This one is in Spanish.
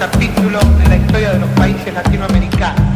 capítulo de la historia de los países latinoamericanos.